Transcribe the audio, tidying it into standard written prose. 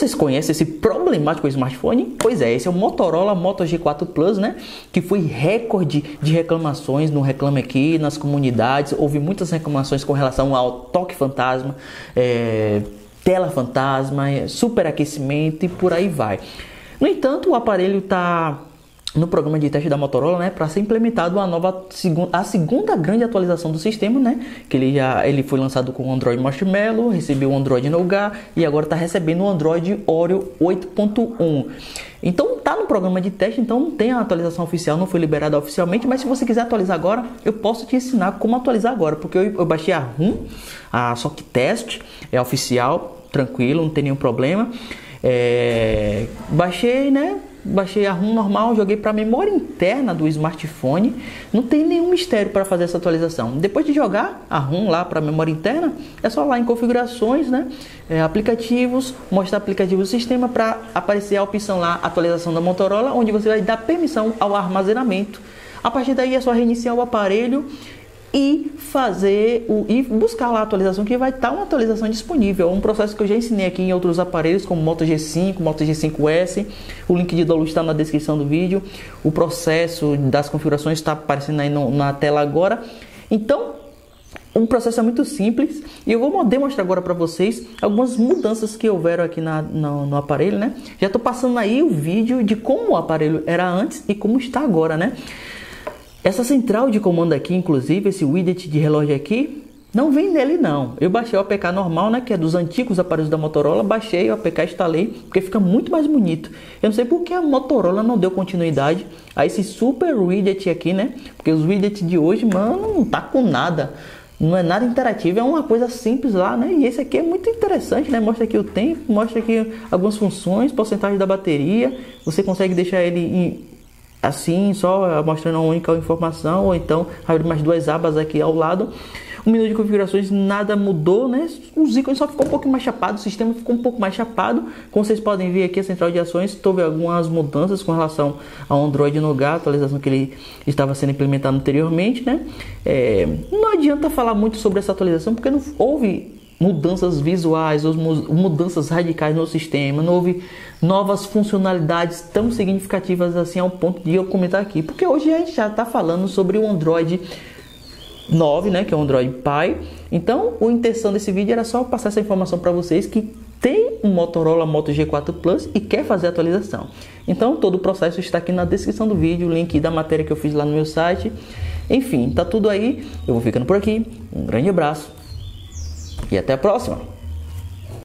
Vocês conhecem esse problemático smartphone? Pois é, esse é o Motorola Moto G4 Plus, né? Que foi recorde de reclamações no Reclame Aqui, nas comunidades. Houve muitas reclamações com relação ao toque fantasma, tela fantasma, superaquecimento e por aí vai. No entanto, o aparelho está no programa de teste da Motorola, né, para ser implementado a segunda grande atualização do sistema, né, que ele foi lançado com o Android Marshmallow, recebeu o Android Nougat e agora está recebendo o Android Oreo 8.1. Então tá no programa de teste, então não tem a atualização oficial, não foi liberada oficialmente, mas se você quiser atualizar agora, eu posso te ensinar como atualizar agora, porque eu baixei a ROM, só que teste é oficial, tranquilo, não tem nenhum problema. Baixei, né? Baixei a ROM normal, joguei para a memória interna do smartphone. Não tem nenhum mistério para fazer essa atualização. Depois de jogar a ROM lá para a memória interna, é só lá em configurações, né? Aplicativos, mostrar aplicativo do sistema, para aparecer a opção lá, atualização da Motorola, onde você vai dar permissão ao armazenamento. A partir daí é só reiniciar o aparelho e buscar lá a atualização, que vai estar uma atualização disponível. Um processo que eu já ensinei aqui em outros aparelhos, como Moto G5, Moto G5S. O link de download está na descrição do vídeo. O processo das configurações está aparecendo aí na tela agora. Então, um processo é muito simples, e eu vou demonstrar agora para vocês algumas mudanças que houveram aqui no aparelho, né? Já estou passando aí o vídeo de como o aparelho era antes e como está agora, né? Essa central de comando aqui, inclusive, esse widget de relógio aqui, não vem nele não. Eu baixei o APK normal, né, que é dos antigos aparelhos da Motorola, baixei o APK, instalei, porque fica muito mais bonito. Eu não sei porque a Motorola não deu continuidade a esse super widget aqui, né, porque os widgets de hoje, mano, não tá com nada. Não é nada interativo, é uma coisa simples lá, né? E esse aqui é muito interessante, né? Mostra aqui o tempo, mostra aqui algumas funções, porcentagem da bateria. Você consegue deixar ele assim, só mostrando uma única informação, ou então abrir mais duas abas aqui ao lado. O menu de configurações nada mudou, né? Os ícones só ficou um pouco mais chapado, o sistema ficou um pouco mais chapado. Como vocês podem ver aqui, a central de ações teve algumas mudanças com relação ao Android Nougat, atualização que ele estava sendo implementado anteriormente, né? Não adianta falar muito sobre essa atualização, porque não houve mudanças visuais, mudanças radicais no sistema, não houve novas funcionalidades tão significativas assim, ao ponto de eu comentar aqui, porque hoje a gente já está falando sobre o Android 9, né, que é o Android Pie. Então, a intenção desse vídeo era só passar essa informação para vocês que tem um Motorola Moto G4 Plus e quer fazer a atualização. Então, todo o processo está aqui na descrição do vídeo, o link da matéria que eu fiz lá no meu site. Enfim, tá tudo aí. Eu vou ficando por aqui. Um grande abraço. E até a próxima!